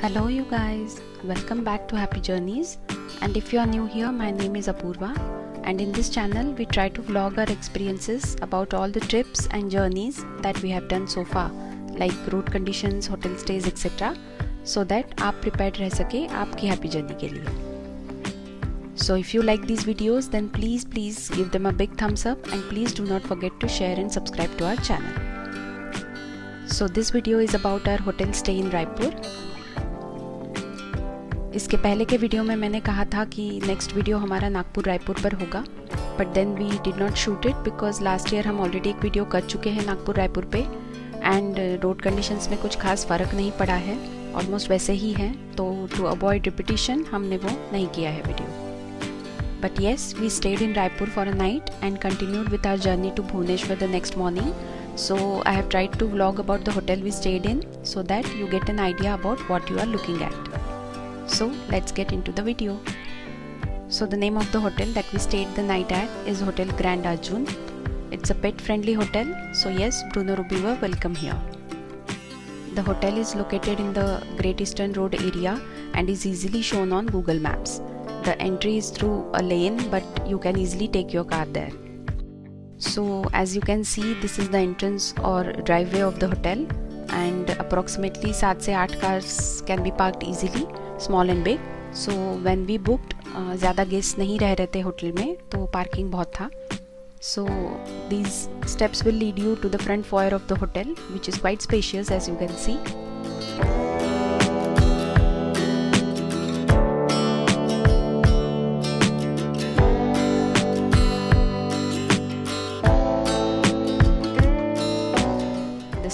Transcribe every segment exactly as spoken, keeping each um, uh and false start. Hello you guys, welcome back to Happy Journeys, and if you are new here, my name is Apurva, and in this channel we try to vlog our experiences about all the trips and journeys that we have done so far, like road conditions, hotel stays, et cetera, so that आप prepared रह सके आपकी happy journey के लिए. So if you like these videos, then please please give them a big thumbs up, and please do not forget to share and subscribe to our channel. So this video is about our hotel stay in Raipur. इसके पहले के video में मैंने कहा था कि next video हमारा नागपुर रायपुर पर होगा, but then we did not shoot it because last year हम ऑलरेडी एक वीडियो कर चुके हैं नागपुर रायपुर पे, एंड रोड कंडीशंस में कुछ खास फ़र्क नहीं पड़ा है, ऑलमोस्ट वैसे ही है, तो टू अवॉइड रिपीटिशन हमने वो नहीं किया है video. But yes, we stayed in Raipur for a night and continued with our journey to Bhubaneswar the next morning. So I have tried to vlog about the hotel we stayed in so that you get an idea about what you are looking at. So let's get into the video. So the name of the hotel that we stayed the night at is Hotel Grand Arjun. It's a pet friendly hotel, so yes, Bruno, Rubi were welcome here. The hotel is located in the Great Eastern Road area and is easily shown on Google Maps. The entry is through a lane, but you can easily take your car there. So as you can see, this is the entrance or driveway of the hotel, and approximately seven to eight cars can be parked easily, small and big. So when we booked, uh, ज़्यादा guests नहीं रह रहे थे hotel में, तो parking बहुत था. So these steps will lead you to the front foyer of the hotel, which is quite spacious as you can see.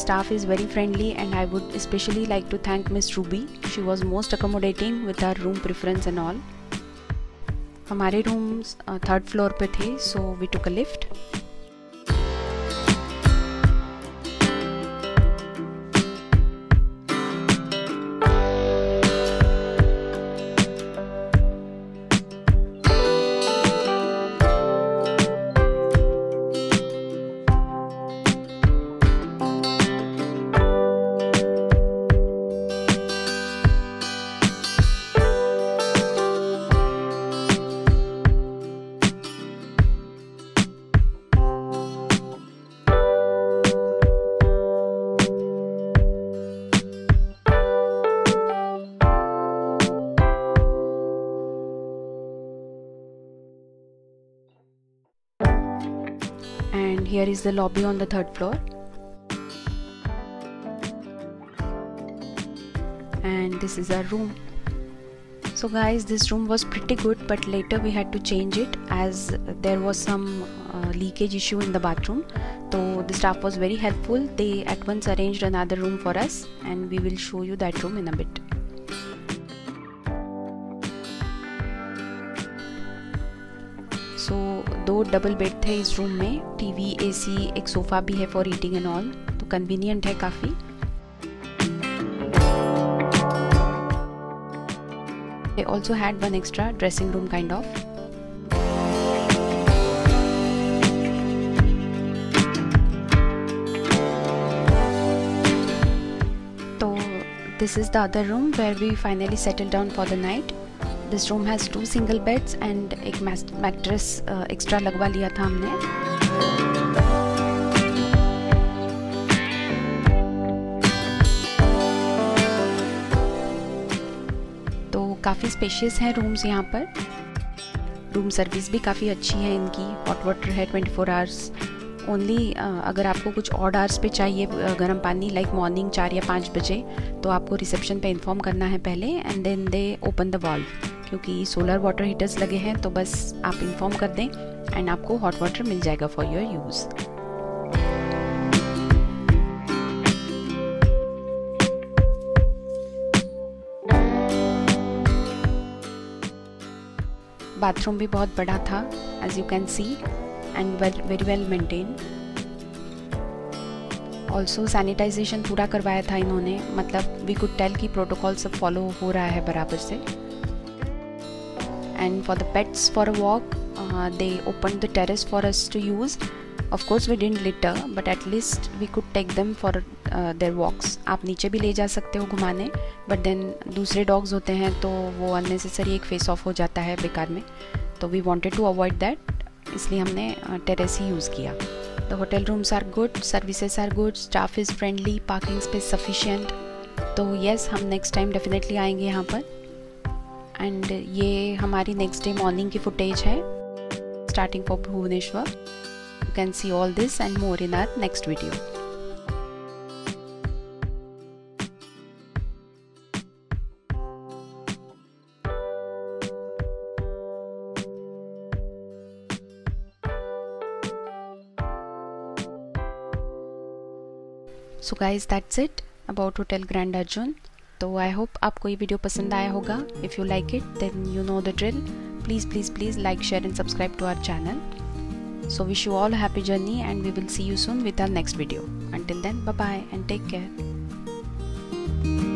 Staff is very friendly, and I would especially like to thank Miss Rubi. She was most accommodating with our room preference and all. हमारे rooms uh, third floor पे थे, so we took a lift. And here is the lobby on the third floor, and this is our room. So guys, this room was pretty good, but later we had to change it as there was some uh, leakage issue in the bathroom. So the staff was very helpful. They at once arranged another room for us, and we will show you that room in a bit. So so, दो double bed थे इस room में, TV, AC, एक sofa भी है for eating and all, तो convenient है काफ़ी. They also had one extra dressing room kind of. तो this is the other room where we finally settle down for the night. This room has two single beds and एक mattress uh, extra लगवा लिया था हमने, तो काफ़ी spacious हैं rooms यहाँ पर. रूम सर्विस भी काफ़ी अच्छी है इनकी, हॉट वाटर है twenty four hours only. uh, अगर आपको कुछ ऑड आवर्स पे चाहिए गर्म पानी, लाइक मॉर्निंग चार या पाँच बजे, तो आपको रिसेप्शन पे इन्फॉर्म करना है पहले, and then they open the valve. क्योंकि सोलर वाटर हीटर्स लगे हैं, तो बस आप इन्फॉर्म कर दें एंड आपको हॉट वाटर मिल जाएगा फॉर योर यूज़. बाथरूम भी बहुत बड़ा था as you can see, and very well maintain. Also sanitization पूरा करवाया था इन्होंने, मतलब वी कुड टेल कि प्रोटोकॉल सब फॉलो हो रहा है बराबर से. And for the pets for a walk, uh, they opened the terrace for us to use. Of course, we didn't litter, but at least we could take them for their walks. आप नीचे भी ले जा सकते हो घुमाने, but then दूसरे dogs होते हैं तो वो अननेसेसरी एक फेस ऑफ हो जाता है बेकार में, तो we wanted to avoid that, इसलिए हमने टेरेस ही यूज़ किया। The hotel rooms are good, services are good, staff is friendly, parking space sufficient. तो येस, हम नेक्स्ट टाइम डेफिनेटली आएंगे यहाँ पर। एंड ये हमारी नेक्स्ट डे मॉर्निंग की फुटेज है, starting for Bhubaneswar. You can see all this and more in our next video. So guys, that's it about Hotel Grand Arjun. So I hope आपको ये video पसंद आया होगा. If you like it, then you know the drill. Please, please, please like, share and subscribe to our channel. So wish you all a happy journey and we will see you soon with our next video. Until then, bye bye and take care.